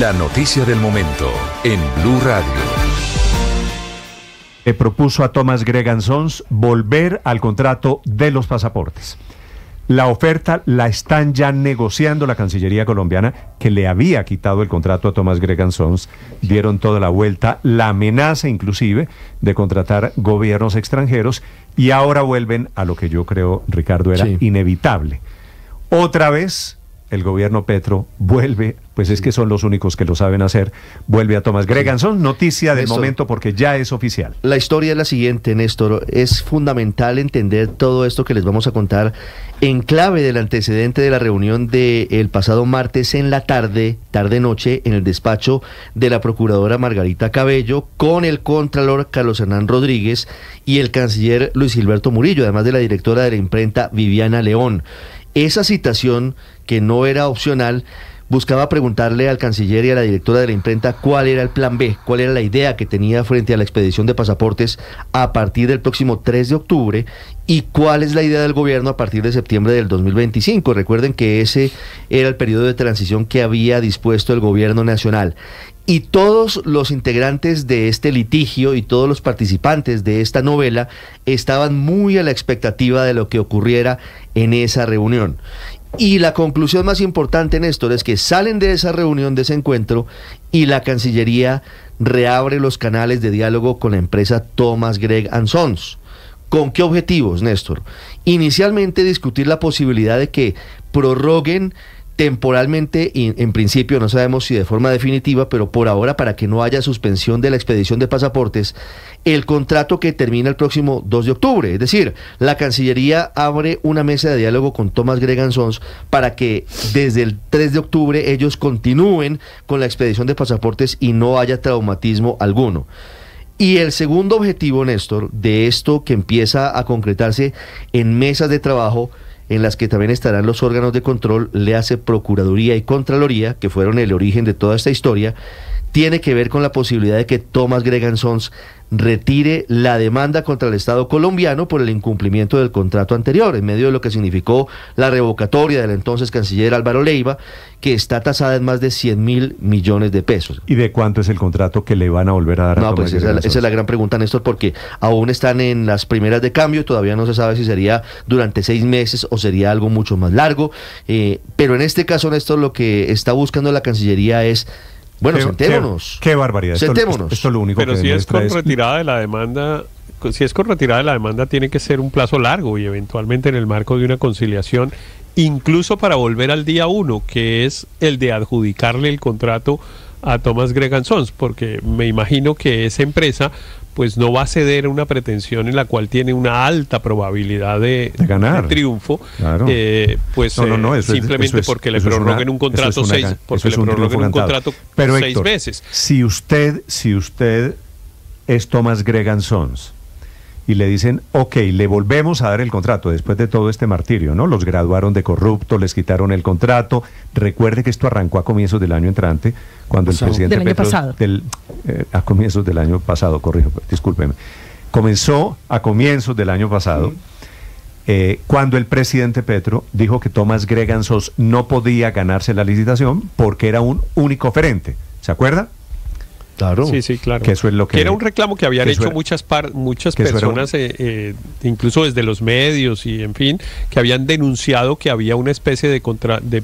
La noticia del momento en Blu Radio. Le propuso a Thomas Gregan Sons volver al contrato de los pasaportes. La oferta la están ya negociando la Cancillería colombiana, que le había quitado el contrato a Thomas Gregan Sons. Dieron toda la vuelta, la amenaza inclusive de contratar gobiernos extranjeros, y ahora vuelven a lo que yo creo, Ricardo, era inevitable. Otra vez el gobierno Petro vuelve, pues es que son los únicos que lo saben hacer, vuelve a Thomas Gregan Sons. Noticia del momento porque ya es oficial. La historia es la siguiente, Néstor. Es fundamental entender todo esto que les vamos a contar en clave del antecedente de la reunión del pasado martes en la tarde-noche, en el despacho de la procuradora Margarita Cabello, con el contralor Carlos Hernán Rodríguez y el canciller Luis Gilberto Murillo, además de la directora de la imprenta Viviana León. Esa citación, que no era opcional, buscaba preguntarle al canciller y a la directora de la imprenta cuál era el plan B, cuál era la idea que tenía frente a la expedición de pasaportes a partir del próximo 3 de octubre y cuál es la idea del gobierno a partir de septiembre del 2025. Recuerden que ese era el periodo de transición que había dispuesto el gobierno nacional. Y todos los integrantes de este litigio y todos los participantes de esta novela estaban muy a la expectativa de lo que ocurriera en esa reunión. Y la conclusión más importante, Néstor, es que salen de esa reunión, de ese encuentro, y la Cancillería reabre los canales de diálogo con la empresa Thomas Gregan Sons. ¿Con qué objetivos, Néstor? Inicialmente discutir la posibilidad de que prorroguen temporalmente, y en principio no sabemos si de forma definitiva, pero por ahora para que no haya suspensión de la expedición de pasaportes, el contrato que termina el próximo 2 de octubre. Es decir, la Cancillería abre una mesa de diálogo con Thomas Gregan Sons para que desde el 3 de octubre ellos continúen con la expedición de pasaportes y no haya traumatismo alguno. Y el segundo objetivo, Néstor, de esto que empieza a concretarse en mesas de trabajo en las que también estarán los órganos de control, léase Procuraduría y Contraloría, que fueron el origen de toda esta historia, tiene que ver con la posibilidad de que Thomas Gregan Sons retire la demanda contra el Estado colombiano por el incumplimiento del contrato anterior, en medio de lo que significó la revocatoria del entonces canciller Álvaro Leiva, que está tasada en más de 100.000 millones de pesos. ¿Y de cuánto es el contrato que le van a volver a dar a Thomas Gregan Sons? Esa es la gran pregunta, Néstor, porque aún están en las primeras de cambio y todavía no se sabe si sería durante 6 meses o sería algo mucho más largo. Pero en este caso, Néstor, lo que está buscando la Cancillería es... Bueno, sentémonos. Qué barbaridad. Sentémonos. Esto es lo único. Pero si es con retirada de la demanda, si es con retirada de la demanda, tiene que ser un plazo largo y eventualmente en el marco de una conciliación, incluso para volver al día 1, que es el de adjudicarle el contrato a Thomas Gregan Sons, porque me imagino que esa empresa pues no va a ceder a una pretensión en la cual tiene una alta probabilidad de ganar, de triunfo, claro. Simplemente porque le prorroguen un contrato 6 veces. Si usted es Thomas Gregan Sons y le dicen, ok, le volvemos a dar el contrato después de todo este martirio, ¿no? Los graduaron de corrupto, les quitaron el contrato. Recuerde que esto arrancó a comienzos del año entrante, cuando el presidente Petro... a comienzos del año pasado, corrijo, discúlpeme. Comenzó a comienzos del año pasado, cuando el presidente Petro dijo que Thomas Gregan Sons no podía ganarse la licitación porque era un único oferente. ¿Se acuerda? Claro. Sí, claro. Que eso es lo que era un reclamo que habían hecho muchas personas, incluso desde los medios y en fin, que habían denunciado que había una especie de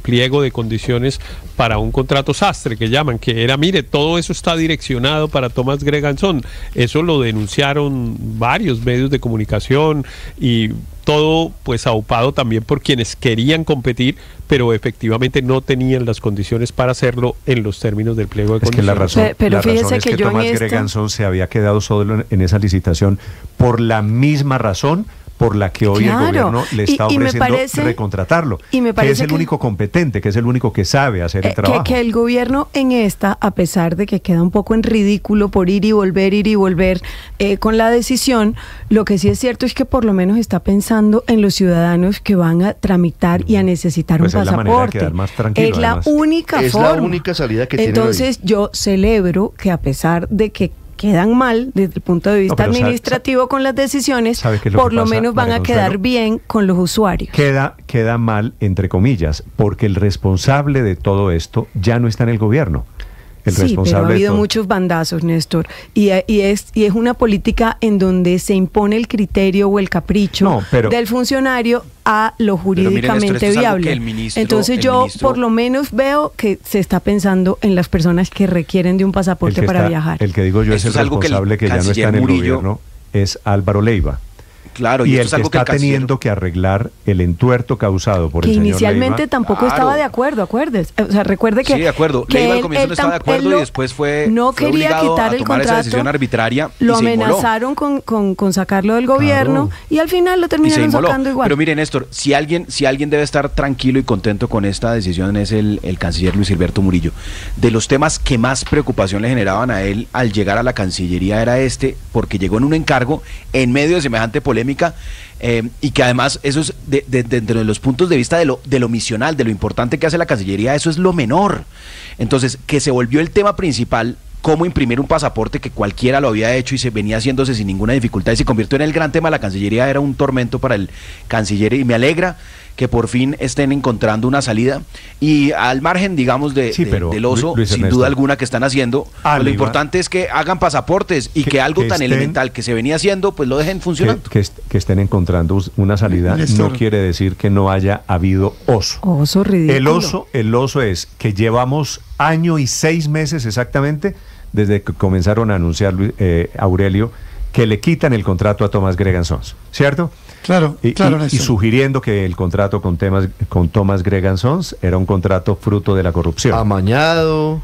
pliego de condiciones para un contrato sastre que llaman, que era, mire, todo eso está direccionado para Thomas Gregan Sons. Eso lo denunciaron varios medios de comunicación y todo pues aupado también por quienes querían competir, pero efectivamente no tenían las condiciones para hacerlo en los términos del pliego de condiciones. La razón es que Thomas Gregan Sons se había quedado solo en esa licitación por la misma razón por la que hoy el gobierno le está ofreciendo recontratarlo, que es el único competente, que es el único que sabe hacer el trabajo. Que el gobierno en esta, a pesar de que queda un poco en ridículo por ir y volver con la decisión, lo que sí es cierto es que por lo menos está pensando en los ciudadanos que van a tramitar y a necesitar un pasaporte. Es la única salida que tiene. Entonces yo celebro que, a pesar de que quedan mal desde el punto de vista administrativo con las decisiones, por lo menos van a quedar bien con los usuarios. Queda mal, entre comillas, porque el responsable de todo esto ya no está en el gobierno. el responsable. Sí, pero ha habido muchos bandazos, Néstor, y es una política en donde se impone el criterio o el capricho del funcionario a lo jurídicamente viable. Entonces yo por lo menos veo que se está pensando en las personas que requieren de un pasaporte para viajar. El que digo yo es el responsable que ya no está en el gobierno, es Álvaro Leiva. Claro, y el es que algo está que teniendo que arreglar el entuerto causado por que el señor inicialmente Leiva. Tampoco estaba de acuerdo, acuerdes. O sea, recuerde que... Sí, de acuerdo. Leiva al comienzo no estaba de acuerdo y después fue obligado a tomar esa decisión arbitraria. Lo amenazaron con sacarlo del gobierno y al final lo terminaron sacando igual. Pero mire, Néstor, si alguien debe estar tranquilo y contento con esta decisión es el canciller Luis Gilberto Murillo. De los temas que más preocupación le generaban a él al llegar a la Cancillería era este, porque llegó en un encargo en medio de semejante polémica. Y que además eso es dentro de los puntos de vista de lo misional, de lo importante que hace la Cancillería, eso es lo menor. Entonces, que se volvió el tema principal, cómo imprimir un pasaporte que cualquiera lo había hecho y se venía haciéndose sin ninguna dificultad y se convirtió en el gran tema de la Cancillería, era un tormento para el canciller y me alegra que por fin estén encontrando una salida y al margen, digamos, del oso, Luis Ernesto, sin duda alguna que están haciendo, lo importante es que hagan pasaportes y que algo tan elemental que se venía haciendo, pues lo dejen funcionando. Que estén encontrando una salida no quiere decir que no haya habido oso. Oso ridículo. El oso es que llevamos 1 año y 6 meses exactamente desde que comenzaron a anunciar, Aurelio, que le quitan el contrato a Tomás Gregan Sons, ¿cierto? Claro, y sugiriendo que el contrato con Tomás Gregan Sons era un contrato fruto de la corrupción. Amañado.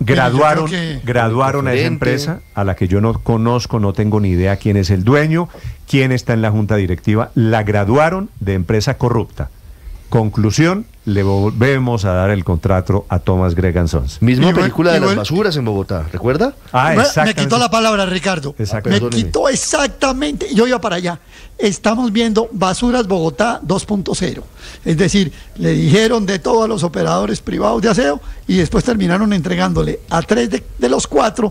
Graduaron a esa empresa, a la que yo no conozco, no tengo ni idea quién es el dueño, quién está en la junta directiva, la graduaron de empresa corrupta. Conclusión, le volvemos a dar el contrato a Tomás Gregan Sons. Misma película de las basuras en Bogotá, ¿recuerda? Me quitó la palabra, Ricardo. Me quitó exactamente, yo iba para allá. Estamos viendo Basuras Bogotá 2.0. Es decir, le dijeron de todo a los operadores privados de aseo y después terminaron entregándole a 3 de los 4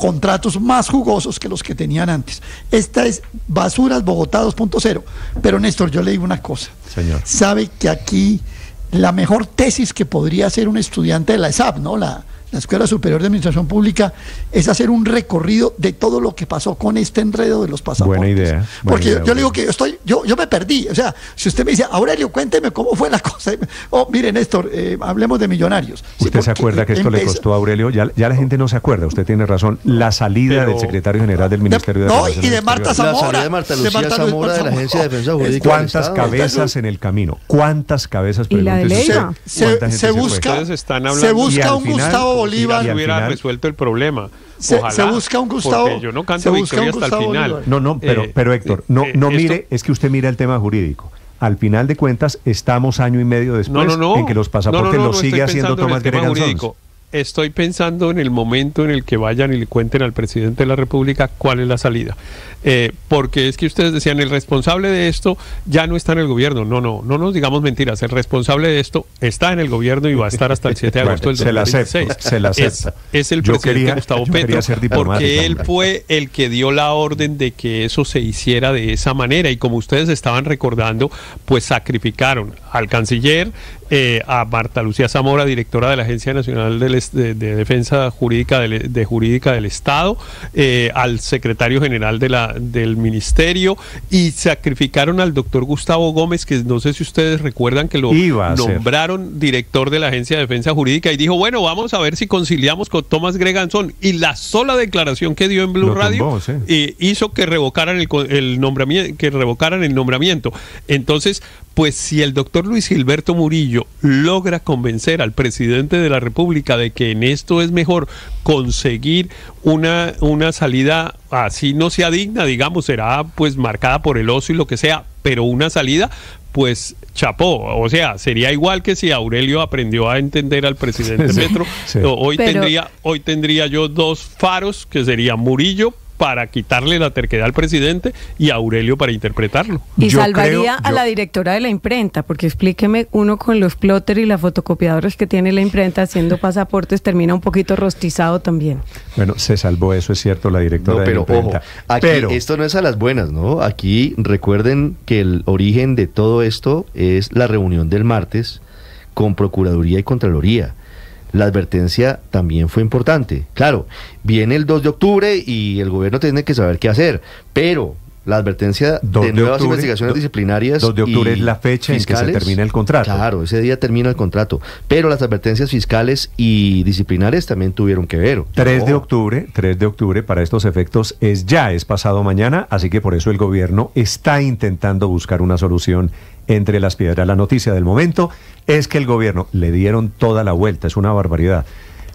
contratos más jugosos que los que tenían antes. Esta es Basuras Bogotá 2.0. Pero Néstor, yo le digo una cosa. Señor. Sabe que aquí la mejor tesis que podría hacer un estudiante de la ESAP, ¿no? La Escuela Superior de Administración Pública, es hacer un recorrido de todo lo que pasó con este enredo de los pasaportes. Buena idea. Porque yo le digo que yo me perdí. O sea, si usted me dice, Aurelio, cuénteme cómo fue la cosa. Mire, Néstor, hablemos de millonarios. ¿Usted se acuerda que esto le costó a Aurelio? Ya la gente no se acuerda, usted tiene razón. La salida del secretario general del Ministerio de Defensa. No, y de Marta Zamora. La salida de Marta Lucía Zamora de la Agencia de Defensa Jurídica. ¿Cuántas cabezas en el camino? ¿Cuántas cabezas? Y la de Leiva. Se busca un Gustavo Bolívar hubiera resuelto el problema. Ojalá, se busca un Gustavo. Yo no canto victoria hasta el final. Bolívar. Pero Héctor, mire, es que usted mira el tema jurídico. Al final de cuentas, estamos 1 año y medio después en que los pasaportes los sigue haciendo Tomás Gregan Sons. Estoy pensando en el momento en el que vayan y le cuenten al presidente de la República cuál es la salida. Porque es que ustedes decían, el responsable de esto ya no está en el gobierno. No nos digamos mentiras. El responsable de esto está en el gobierno y va a estar hasta el 7 de agosto del 2016. Se la acepta. Es el presidente Gustavo Petro, porque él fue el que dio la orden de que eso se hiciera de esa manera. Y como ustedes estaban recordando, pues sacrificaron al canciller, a Marta Lucía Zamora, directora de la Agencia Nacional de Defensa Jurídica Jurídica del Estado, al secretario general del ministerio, y sacrificaron al doctor Gustavo Gómez, que no sé si ustedes recuerdan que lo nombraron director de la Agencia de Defensa Jurídica y dijo, bueno, vamos a ver si conciliamos con Tomás Gregan Sons, y la sola declaración que dio en Blu Radio hizo que revocaran el nombramiento. Entonces, pues si el doctor Luis Gilberto Murillo logra convencer al presidente de la República de que en esto es mejor conseguir una salida, así no sea digna, digamos, será pues marcada por el oso y lo que sea, pero una salida, pues chapó. O sea, sería igual que si Aurelio aprendió a entender al presidente Petro. Hoy tendría yo 2 faros, que sería Murillo, para quitarle la terquedad al presidente, y Aurelio para interpretarlo. Y salvaría a la directora de la imprenta, porque explíqueme, uno con los plotters y las fotocopiadoras que tiene la imprenta haciendo pasaportes termina un poquito rostizado también. Bueno, se salvó, eso es cierto, la directora de la imprenta. Ojo, esto no es a las buenas, ¿no? Aquí recuerden que el origen de todo esto es la reunión del martes con Procuraduría y Contraloría. la advertencia también fue importante. Claro, viene el 2 de octubre y el gobierno tiene que saber qué hacer, pero la advertencia de nuevas investigaciones disciplinarias... 2 de octubre es la fecha fiscales, en que se termina el contrato. Claro, ese día termina el contrato, pero las advertencias fiscales y disciplinarias también tuvieron que ver. 3 de octubre para estos efectos es pasado mañana, así que por eso el gobierno está intentando buscar una solución entre las piedras. La noticia del momento es que el gobierno le dieron toda la vuelta, es una barbaridad.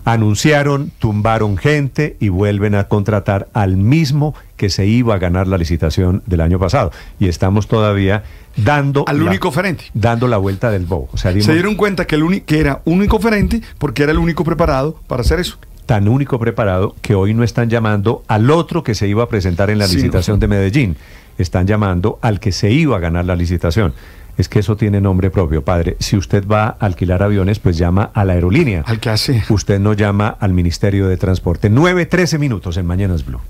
Anunciaron, tumbaron gente y vuelven a contratar al mismo que se iba a ganar la licitación del año pasado. Y estamos todavía dando... al único oferente. Dando la vuelta del bobo. O sea, se dieron cuenta que era único oferente porque era el único preparado para hacer eso. Tan único preparado que hoy no están llamando al otro que se iba a presentar en la licitación de Medellín. Están llamando al que se iba a ganar la licitación. Es que eso tiene nombre propio, padre. Si usted va a alquilar aviones, pues llama a la aerolínea. Al que hace. Usted no llama al Ministerio de Transporte. 9:13 en Mañanas Blue.